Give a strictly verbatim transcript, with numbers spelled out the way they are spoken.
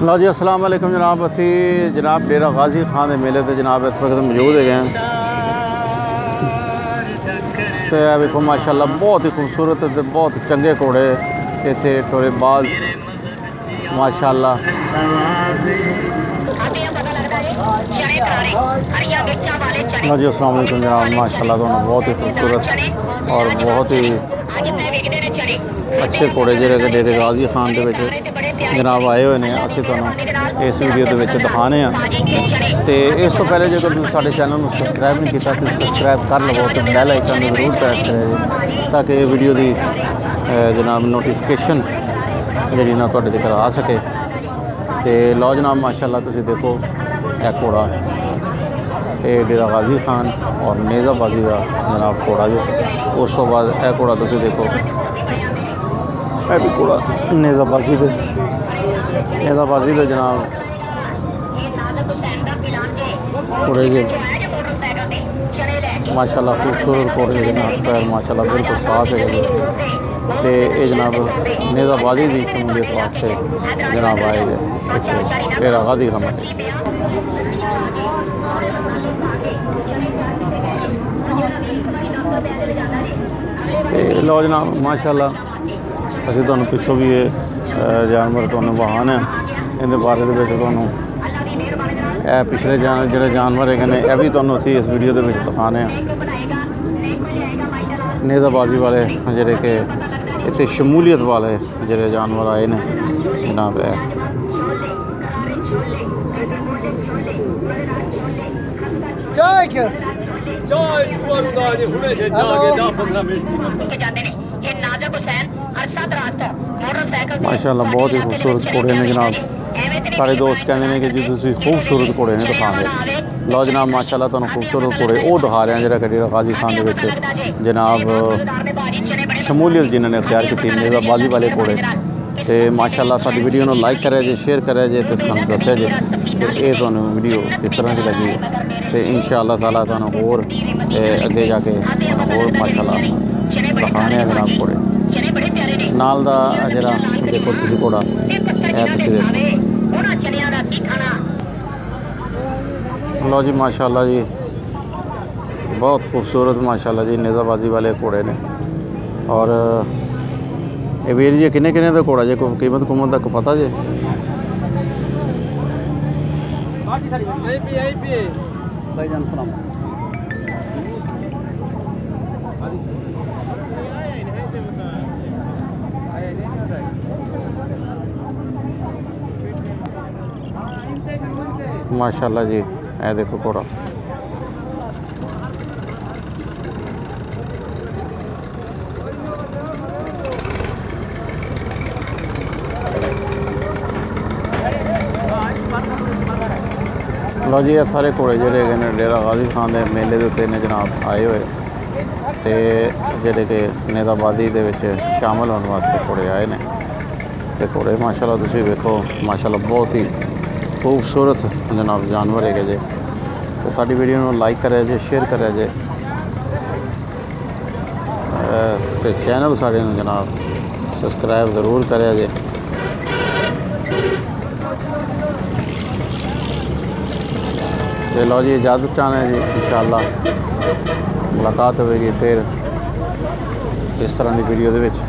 लो जी अस्सलाम वालेकुम जनाब। असी जनाब डेरा गाजी खान के मेले से जनाब इस वक्त मौजूद है तो देखो माशाल्लाह बहुत ही खूबसूरत तो बहुत चंगे घोड़े इतने थोड़े बाद माशाल्लाह। लो जी अस्सलाम वालेकुम जनाब। माशाल्लाह दोनों बहुत ही खूबसूरत और बहुत ही अच्छे घोड़े जेरे डेरे गाजी खान के जनाब आए हुए हैं। असं तुम इस वीडियो के दिखाने तो इस तो पहले जो साढ़े चैनल में सबसक्राइब नहीं किया तो सबसक्राइब कर लो तो बेल आइकन जरूर प्रेस करें ताकि वीडियो की जनाब नोटिफिकेशन जी ना थोड़े तक आ सके। तो लो जनाब माशाल्लाह तुम देखो यह घोड़ा ये डेरा गाजी खान और नेताबाजी का जनाब घोड़ा जो उस तो बाद यह घोड़ा तुम देखो यह भी घोड़ा नेताबाजी के नेताबाजी का जनाब घोड़े के माशाल्लाह खूबसूरत घोड़े के जनाब पैर माशाल्लाह बिल्कुल साफ है तो ये जनाब नेताबाजी की शमूलियत वास्ते जनाब आए गए डेरा गाजी खान। लो जनाब माशाल्लाह असं तुहानूं पिछों भी ये जानवर तुहानूं वाहन है इन बारे के पिछले जान जो जानवर है यह भी तुहानूं असीं इस वीडियो के दिखाने नेताबाजी वाले जिहड़े के इत्थे शमूलियत वाले जिहड़े जानवर आए हैं जनाब है माशाल्लाह बहुत ही खूबसूरत घोड़े ने जनाब। सारे दोस्त कहते हैं कि जी तुम खूबसूरत घोड़े ने दिखा रहे। लो जनाब माशाल्लाह तुहानूं खूबसूरत घोड़े वो दिखा रहे हैं जिहड़ा डेरा गाजी खान के विच जनाब शमूलियत जिन्होंने इख्तियार की नेताबाजी वाले घोड़े। तो माशाल्लाह साडी वीडियो नूं लाइक करे जे शेयर करे जे तो सानूं दस्से जे कि ये तुहानूं वीडियो किस तरह की लगी तो इंशाअल्लाह ताला तुहानूं होर अगे जाके होर माशाल्लाह दिखाने जनाब घोड़े नाल दा जरा देखो तुसी घोड़ा है तुसी देखो। लो जी माशाल्लाह जी बहुत खूबसूरत माशाल्लाह जी नेताबाजी वाले घोड़े ने और ये वीर जी किन्ने किन्ने का घोड़ा जे कोई कीमत कूमत तक पता जे माशाल्लाह जी ए देखो घोड़ा लो जी सारे घोड़े जोड़े ने डेरा गाजी खान के मेले के उत्ते जनाब आए हुए तो जोड़े के नेताबाजी के शामिल होने वास्ते घोड़े आए हैं तो घोड़े माशाल्लाह तुसीं देखो माशाल्लाह बहुत ही खूबसूरत जनाब जानवर है जे तो साड़ी वीडियो में लाइक करे जे शेयर करे जे तो चैनल साढ़े जनाब सब्सक्राइब जरूर करे जे। चलो जी इजाज़त चाहना जी इंशाअल्लाह मुलाकात होगी फिर इस तरह की वीडियो के।